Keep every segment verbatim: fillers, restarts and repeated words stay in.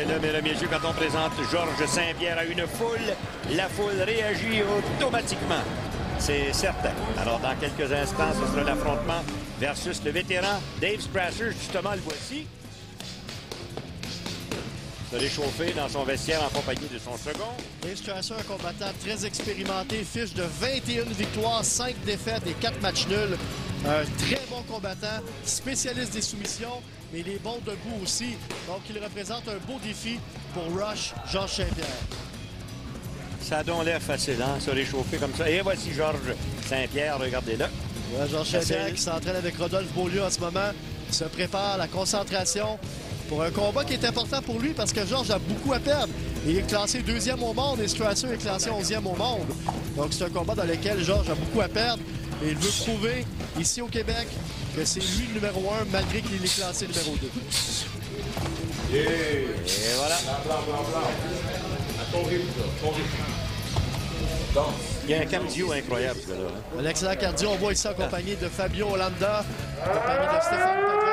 Mesdames et messieurs, quand on présente Georges Saint-Pierre à une foule, la foule réagit automatiquement. C'est certain. Alors, dans quelques instants, ce sera l'affrontement versus le vétéran Dave Strasser. Justement, le voici. Se réchauffer dans son vestiaire en compagnie de son second. Dave Strasser, un combattant très expérimenté, fiche de vingt et une victoires, cinq défaites et quatre matchs nuls. Un très bon combattant, spécialiste des soumissions, mais il est bon de goût aussi. Donc, il représente un beau défi pour Rush, Georges Saint-Pierre. Ça donne l'air facile, hein, se réchauffer comme ça. Et voici Georges Saint-Pierre, regardez-le. Ouais, Georges Saint-Pierre qui s'entraîne avec Rodolphe Beaulieu en ce moment. Il se prépare à la concentration pour un combat qui est important pour lui parce que Georges a beaucoup à perdre. Il est classé deuxième au monde et Strasser est classé onzième au monde. Donc c'est un combat dans lequel Georges a beaucoup à perdre et il veut prouver ici au Québec que c'est lui le numéro un malgré qu'il est classé numéro deux. Yeah. Et voilà. Il y a un cardio incroyable, ce gars-là. Un excellent cardio. On voit ici en compagnie de Fabio Hollanda, en compagnie de Stéphane Paquin.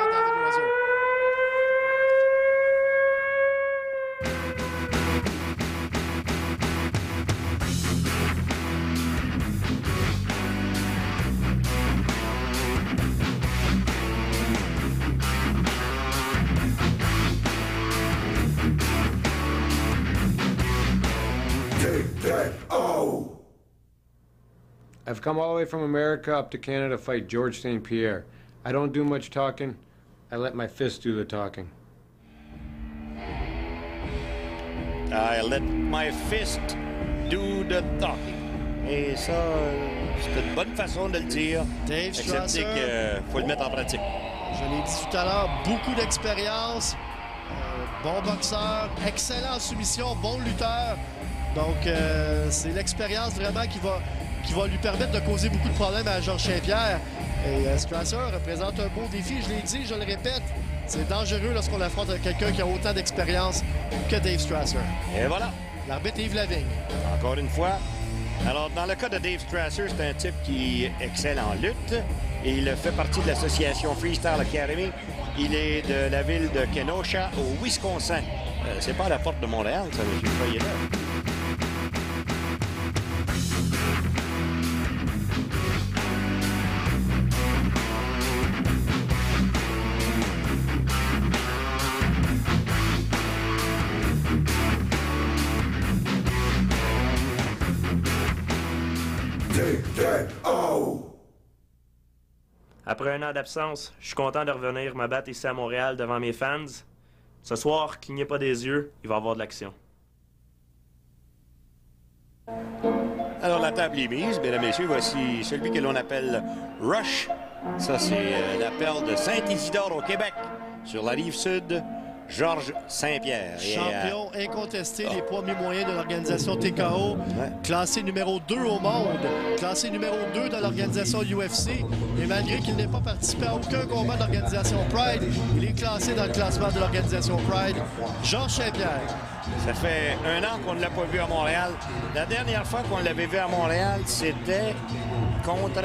Oh. I've come all the way from America up to Canada to fight Georges Saint-Pierre. I don't do much talking. I let my fists do the talking. I let my fist do the talking. Et ça, c'est une bonne façon de le dire. Dave Strasser, excepté qu'il faut le mettre en pratique. Je l'ai dit tout à l'heure, beaucoup d'expérience. Euh, bon boxeur, excellent en soumission, bon lutteur. Donc, euh, c'est l'expérience vraiment qui va, qui va lui permettre de causer beaucoup de problèmes à Georges Saint-Pierre. Et euh, Strasser représente un beau défi. Je l'ai dit, je le répète, c'est dangereux lorsqu'on affronte quelqu'un qui a autant d'expérience que Dave Strasser. Et voilà. L'arbitre Yves Lavigne. Encore une fois. Alors, dans le cas de Dave Strasser, c'est un type qui excelle en lutte. Et il fait partie de l'association Freestyle Academy. Il est de la ville de Kenosha, au Wisconsin. Euh, c'est pas à la porte de Montréal, ça, monsieur. Soyez là. Après un an d'absence, je suis content de revenir me battre ici à Montréal devant mes fans. Ce soir, clignez pas des yeux, il va y avoir de l'action. Alors la table est mise, mesdames et messieurs, voici celui que l'on appelle Rush. Ça c'est euh, la perle de Saint-Isidore au Québec, sur la rive sud. Georges Saint-Pierre. Champion euh... incontesté des oh. poids mi-moyens de l'organisation T K O. Ouais. Classé numéro deux au monde. Classé numéro deux dans l'organisation U F C. Et malgré qu'il n'ait pas participé à aucun combat d'organisation Pride, il est classé dans le classement de l'organisation Pride. Georges Saint-Pierre. Ça fait un an qu'on ne l'a pas vu à Montréal. La dernière fois qu'on l'avait vu à Montréal, c'était contre...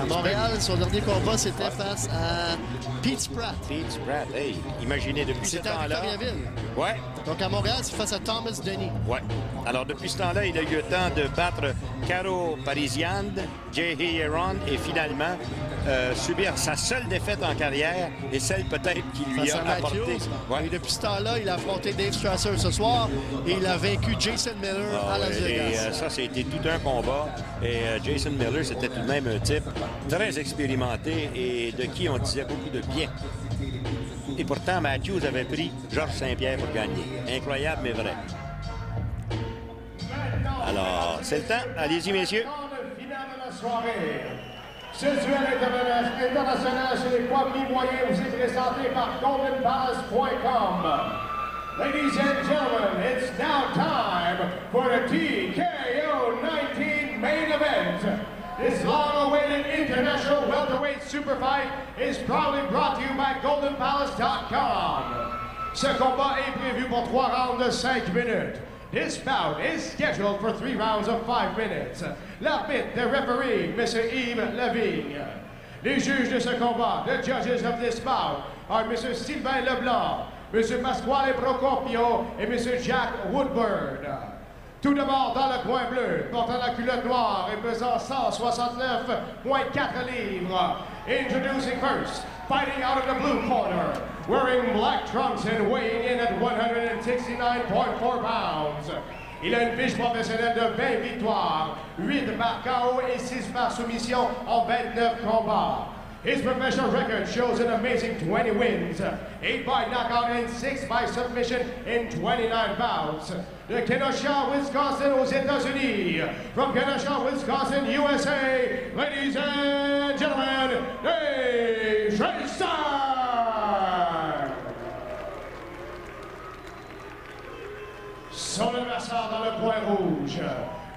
À Montréal, son dernier combat, c'était face à Pete Spratt. Pete Spratt, hey, imaginez, depuis ce temps-là... C'était à Victoriaville. Ouais. Donc à Montréal, c'est face à Thomas Denny. Ouais. Alors depuis ce temps-là, il a eu le temps de battre Caro Parisian, Jay Heron et finalement euh, subir sa seule défaite en carrière et celle peut-être qui lui face a apporté... Ouais. Et depuis ce temps-là, il a affronté Dave Strasser ce soir et il a vaincu Jason Miller ah, à Las Vegas. Et euh, ça, c'était tout un combat. Et euh, Jason Miller, c'était tout de même un type très expérimenté et de qui on disait beaucoup de bien. Et pourtant, Matthews avait pris Georges Saint-Pierre pour gagner. Incroyable, mais vrai. Alors, c'est le temps. Allez-y, messieurs. C'est international chez les poids moyens. Vous êtes présenté par golden balance point com. Ladies and gentlemen, it's now time for the T K O nineteen main event. This long-awaited international welterweight super fight is proudly brought to you by golden palace dot com. Ce combat est prévu pour trois rounds de cinq minutes. This bout is scheduled for three rounds of five minutes. L'arbitre, the referee, Mister Yves Lavigne. Les juges de ce combat, the judges of this bout, are Mister Sylvain Leblanc, M. Pasquale Procopio et M. Jack Woodburn. Tout d'abord dans le coin bleu, portant la culotte noire et pesant cent soixante-neuf virgule quatre livres. Introducing first, fighting out of the blue corner, wearing black trunks and weighing in at one hundred sixty-nine point four pounds. Il a une fiche professionnelle de vingt victoires, huit par K O et six par soumission en vingt-neuf combats. His professional record shows an amazing twenty wins, eight by knockout and six by submission in twenty-nine bouts. De Kenosha, Wisconsin, aux États-Unis. From Kenosha, Wisconsin, U S A, ladies and gentlemen, Dave Schreister! Son adversaire dans le coin rouge,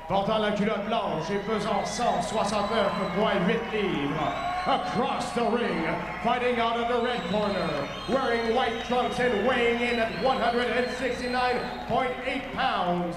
portant la culotte blanche et pesant cent soixante-neuf virgule huit livres. Across the ring, fighting out of the red corner, wearing white trunks and weighing in at one hundred sixty-nine point eight pounds.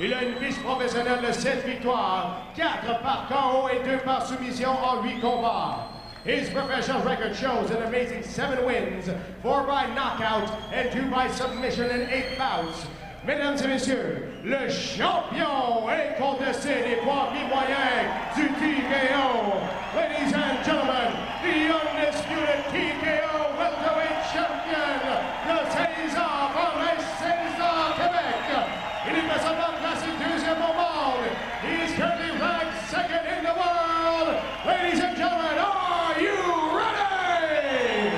Il a une fiche professionnelle de sept victoires, quatre par K O et deux par soumission en huit combats. His professional record shows an amazing seven wins, four by knockout and two by submission in eight bouts. Mesdames et messieurs, le champion incontesté des poids mi-moyens du T K O. Ladies and gentlemen, the undisputed T K O welterweight champion de César par les César Québec. Il est présentement classé deuxième au monde. He is currently ranked second in the world. Ladies and gentlemen, are you ready?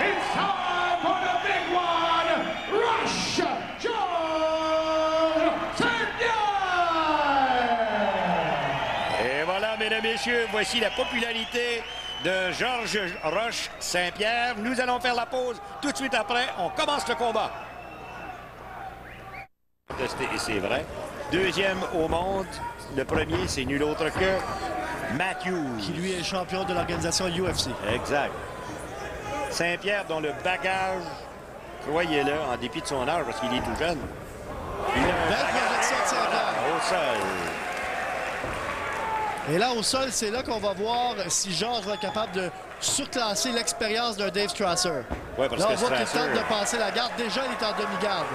It's time for the big one, Rush Messieurs, voici la popularité de Georges Roche Saint-Pierre. Nous allons faire la pause tout de suite après. On commence le combat. Et c'est vrai. Deuxième au monde. Le premier, c'est nul autre que Matthews, qui lui est champion de l'organisation U F C. Exact. Saint-Pierre, dont le bagage, croyez-le, en dépit de son âge, parce qu'il est tout jeune. Il a un bagage au sol. Et là, au sol, c'est là qu'on va voir si Georges va être capable de surclasser l'expérience d'un Dave Strasser. Ouais, parce là, on voit qu'il tente de passer la garde. Déjà, il est en demi-garde.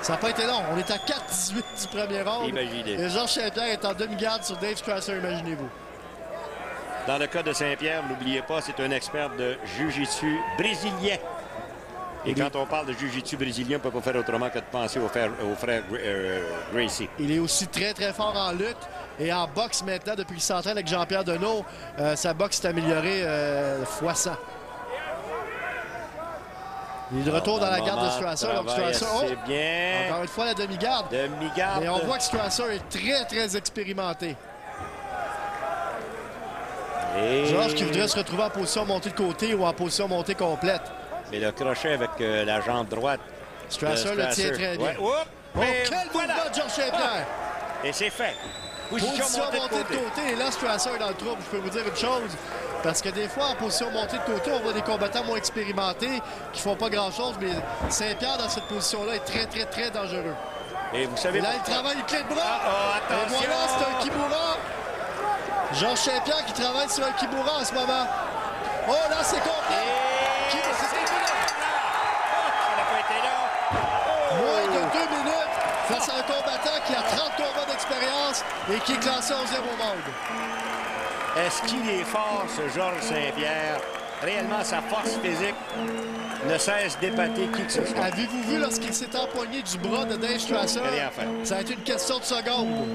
Ça n'a pas été long. On est à quatre dix-huit du premier round. Imaginez. Et Georges Saint-Pierre est en demi-garde sur Dave Strasser, imaginez-vous. Dans le cas de Saint-Pierre, n'oubliez pas, c'est un expert de jiu-jitsu brésilien. Et quand on parle de jiu-jitsu brésilien, on ne peut pas faire autrement que de penser aux frères, aux frères euh, Gracie. Il est aussi très, très fort en lutte et en boxe maintenant. Depuis qu'il s'entraîne avec Jean-Pierre Deneau, euh, sa boxe est améliorée euh, fois cent. Il retourne dans la garde de Strasser. Donc Strasser, oh, bien. Encore une fois, la demi-garde. Demi-garde. Et on voit que Strasser est très, très expérimenté. Et... Georges qui voudrait se retrouver en position montée de côté ou en position montée complète. Mais le crochet avec euh, la jambe droite. Strasser le tient très bien. Ouais. Oh, oh, quel voilà. Mouvement de Georges Saint-Pierre! Ah. Et c'est fait. Position montée de côté. côté. Et là, Strasser est dans le trouble. Je peux vous dire une chose. Parce que des fois, en position montée de côté, on voit des combattants moins expérimentés qui ne font pas grand-chose. Mais Saint-Pierre, dans cette position-là, est très, très, très dangereux. Et vous savez... Et là, il travaille une clé de bras. Ah, oh, attention. Et voilà, c'est un Kimura. Georges Saint-Pierre qui travaille sur un Kimura en ce moment. Oh, là, c'est complet. Et... face à un combattant qui a trente combats d'expérience et qui est classé au zéro monde. Est-ce qu'il est fort, ce Georges Saint-Pierre? Réellement, sa force physique ne cesse d'épater qui que ce soit. Avez-vous vu lorsqu'il s'est empoigné du bras de Dave Strasser? Rien fait. Ça a été une question de seconde.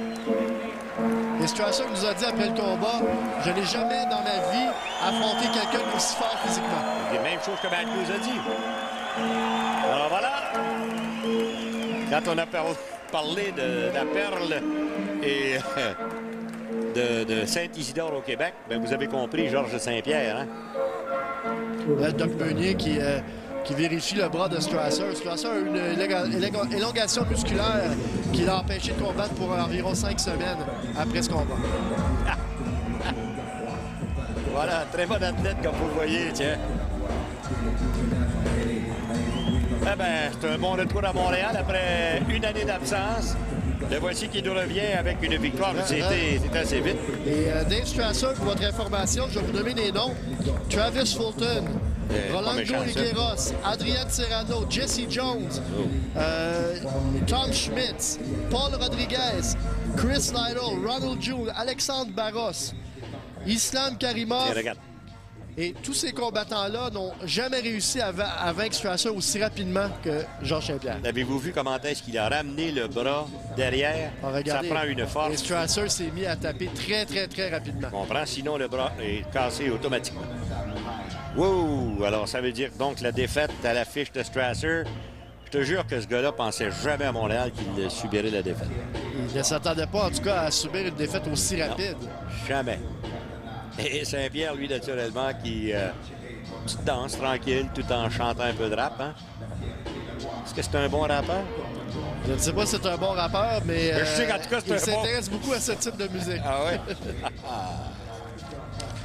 Et Strasser nous a dit après le combat, je n'ai jamais dans ma vie affronté quelqu'un d'aussi fort physiquement. C'est la même chose que Matt nous a dit. Alors voilà. Quand on a par parlé de, de la perle et euh, de, de Saint-Isidore au Québec, bien, vous avez compris Georges Saint-Pierre. Hein? Là, Doc Meunier qui, euh, qui vérifie le bras de Strasser. Strasser a une élong élongation musculaire qui l'a empêché de combattre pour environ cinq semaines après ce combat. Voilà, très bon athlète comme vous le voyez, tiens. Eh bien, c'est un bon retour à Montréal après une année d'absence. Le voici qui nous revient avec une victoire. C'était assez vite. Et euh, Dave Strasser, pour votre information, je vais vous donner des noms. Travis Fulton, Euh, Rolando Higueros, Adrian Serrano, Jesse Jones, oh. euh, Tom Schmitz, Paul Rodriguez, Chris Lytle, Ronald June, Alexandre Barros, Islam Karimov. Tiens, regarde. Et tous ces combattants-là n'ont jamais réussi à, va à vaincre Strasser aussi rapidement que Georges Saint-Pierre. Avez-vous vu comment est-ce qu'il a ramené le bras derrière? Ah, regardez, ça prend une force. Et Strasser s'est mis à taper très, très, très rapidement. On comprend, sinon le bras est cassé automatiquement. Wow! Alors, ça veut dire donc la défaite à la fiche de Strasser. Je te jure que ce gars-là pensait jamais à Montréal qu'il subirait la défaite. Il ne s'attendait pas, en tout cas, à subir une défaite aussi rapide. Non, jamais. Et Saint-Pierre, lui, naturellement, qui euh, danse tranquille tout en chantant un peu de rap. Hein? Est-ce que c'est un bon rappeur? Je ne sais pas si c'est un bon rappeur, mais, mais je sais qu'en tout cas, c'est un bon... Il s'intéresse beaucoup à ce type de musique. Ah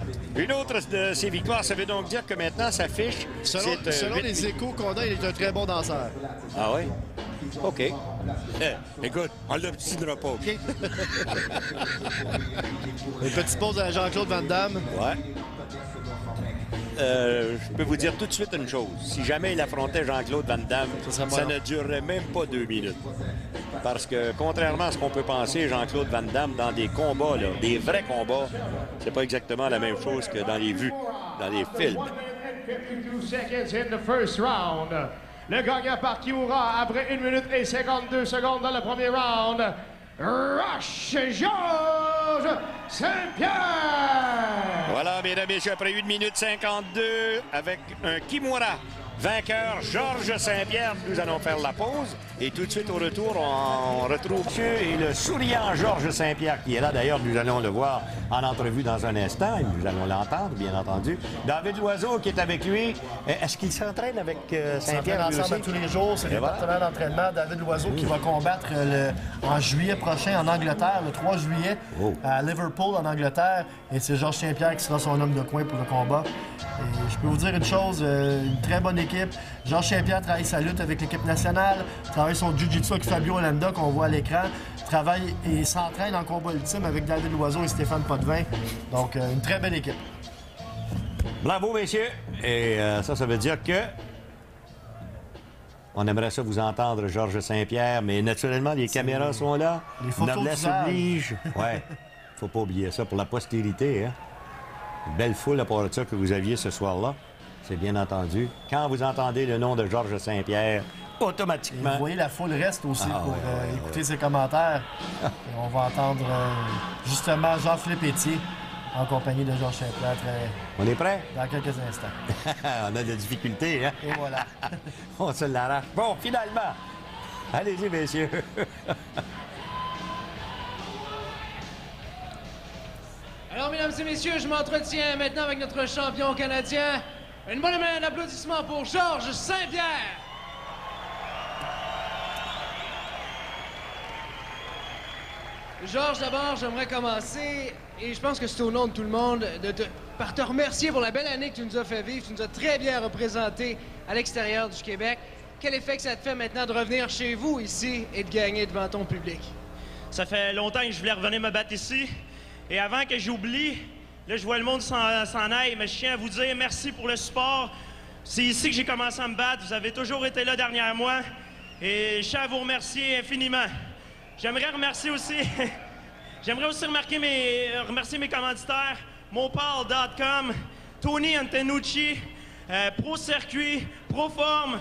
oui? Une autre de ses victoires, ça veut donc dire que maintenant, sa fiche... Selon, euh, selon huit... les échos qu'on a, il est un très bon danseur. Ah oui? OK. Eh, écoute, on l'obstinera pas, OK? Une petite pause à Jean-Claude Van Damme. Ouais. Euh, je peux vous dire tout de suite une chose. Si jamais il affrontait Jean-Claude Van Damme, ça, ça ne durerait même pas deux minutes. Parce que, contrairement à ce qu'on peut penser, Jean-Claude Van Damme, dans des combats, là, des vrais combats, c'est pas exactement la même chose que dans les vues, dans les films. Le gagnant par Kimura après une minute et cinquante-deux secondes dans le premier round. Rush Georges Saint-Pierre! Voilà, mesdames et messieurs, après une minute cinquante-deux, avec un Kimura vainqueur, Georges Saint-Pierre. Nous allons faire la pause. Et tout de suite, au retour, on retrouve M. et le souriant Georges Saint-Pierre qui est là. D'ailleurs, nous allons le voir en entrevue dans un instant. Et nous allons l'entendre, bien entendu. David Loiseau qui est avec lui. Est-ce qu'il s'entraîne avec euh, Saint-Pierre? Ils s'entraînent ensemble tous les jours. C'est le partenaire d'entraînement. David Loiseau, oui, qui va combattre le, en juillet prochain en Angleterre, le trois juillet, oh, à Liverpool, en Angleterre. Et c'est Georges Saint-Pierre qui sera son homme de coin pour le combat. Et je peux vous dire une chose, une très bonne équipe. Georges Saint-Pierre travaille sa lutte avec l'équipe nationale, travaille son jiu-jitsu avec Fabio Holanda qu'on voit à l'écran, travaille et s'entraîne en combat ultime avec David Loiseau et Stéphane Potvin. Donc, une très belle équipe. Bravo, messieurs. Et euh, ça, ça veut dire que... on aimerait ça vous entendre, Georges Saint-Pierre, mais naturellement, les caméras sont là. Les photos noblesse oblige. Ouais. Faut pas oublier ça pour la postérité, hein. Une belle foule à part de ça que vous aviez ce soir-là. C'est bien entendu. Quand vous entendez le nom de Georges Saint-Pierre, automatiquement... Et vous voyez, la foule reste aussi ah, pour ouais, euh, ouais, écouter ouais. ses commentaires. Et on va entendre euh, justement Jean-Philippe Hétier en compagnie de Georges Saint-Pierre. On est prêt? Dans quelques instants. On a des difficultés, hein? Et voilà. On se l'arrache. Bon, finalement! Allez-y, messieurs! Alors, mesdames et messieurs, je m'entretiens maintenant avec notre champion canadien. Une bonne main d'applaudissements pour Georges Saint-Pierre. Georges, d'abord, j'aimerais commencer, et je pense que c'est au nom de tout le monde, de te, par te remercier pour la belle année que tu nous as fait vivre. Tu nous as très bien représenté à l'extérieur du Québec. Quel effet que ça te fait maintenant de revenir chez vous ici et de gagner devant ton public? Ça fait longtemps que je voulais revenir me battre ici. Et avant que j'oublie, là, je vois le monde s'en aille, mais je tiens à vous dire merci pour le support. C'est ici que j'ai commencé à me battre. Vous avez toujours été là derrière moi. Et je tiens à vous remercier infiniment. J'aimerais remercier aussi... J'aimerais aussi remarquer mes, remercier mes commanditaires, Mopal point com, Tony Antenucci, euh, Pro Circuit, Proform,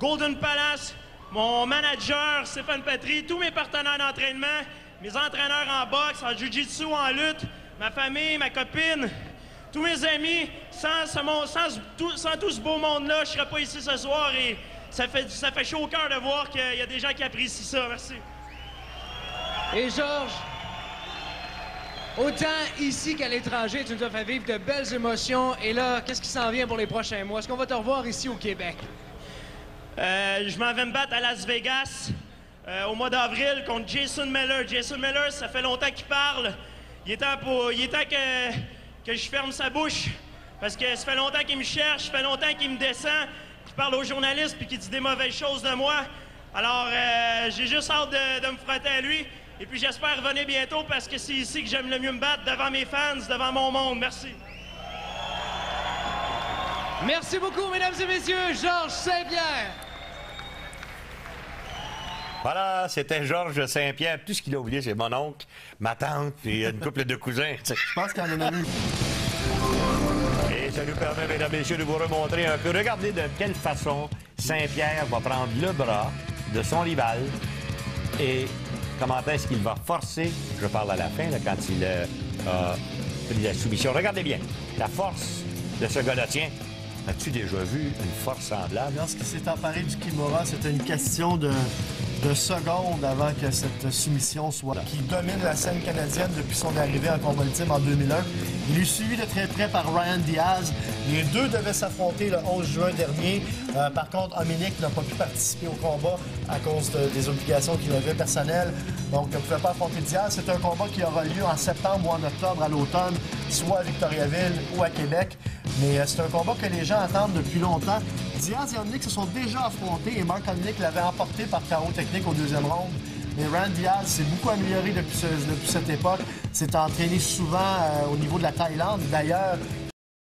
Golden Palace, mon manager, Stéphane Patry, tous mes partenaires d'entraînement, mes entraîneurs en boxe, en jiu-jitsu, en lutte, ma famille, ma copine, tous mes amis. Sans, ce monde, sans, tout, sans tout ce beau monde-là, je ne serais pas ici ce soir et ça fait, ça fait chaud au cœur de voir qu'il y a des gens qui apprécient ça. Merci. Et Georges, autant ici qu'à l'étranger, tu nous as fait vivre de belles émotions. Et là, qu'est-ce qui s'en vient pour les prochains mois? Est-ce qu'on va te revoir ici au Québec? Euh, je m'en vais me battre à Las Vegas euh, au mois d'avril contre Jason Miller. Jason Miller, ça fait longtemps qu'il parle. Il est temps, pour, il est temps que, que je ferme sa bouche, parce que ça fait longtemps qu'il me cherche, ça fait longtemps qu'il me descend, qu'il parle aux journalistes puis qu'il dit des mauvaises choses de moi. Alors, euh, j'ai juste hâte de, de me frotter à lui. Et puis, j'espère revenir bientôt, parce que c'est ici que j'aime le mieux me battre, devant mes fans, devant mon monde. Merci. Merci beaucoup, mesdames et messieurs, Georges Saint-Pierre. Voilà, c'était Georges Saint-Pierre. Tout ce qu'il a oublié, c'est mon oncle, ma tante et une couple de cousins. Je pense qu'il en a eu. Et ça nous permet, mesdames et messieurs, de vous remontrer un peu. Regardez de quelle façon Saint-Pierre va prendre le bras de son rival et comment est-ce qu'il va forcer. Je parle à la fin, là, quand il a pris la soumission. Regardez bien la force de ce gars-là. Tiens. As-tu déjà vu une force semblable? Lorsqu'il s'est emparé du Kimura, c'était une question de, de secondes avant que cette soumission soit... Qui domine la scène canadienne depuis son arrivée en combat ultime en deux mille un. Il est suivi de très près par Ryan Diaz. Les deux devaient s'affronter le onze juin dernier. Euh, par contre, Ominic n'a pas pu participer au combat à cause de, des obligations qu'il avait personnelles. Donc, il ne pouvait pas affronter Diaz. C'est un combat qui aura lieu en septembre ou en octobre à l'automne, soit à Victoriaville ou à Québec. Mais euh, c'est un combat que les gens attendent depuis longtemps. Diaz et Ominic se sont déjà affrontés et Mark Ominic l'avait emporté par K O technique au deuxième round. Mais Ryan Diaz s'est beaucoup amélioré depuis, ce, depuis cette époque. S'est entraîné souvent euh, au niveau de la Thaïlande. D'ailleurs,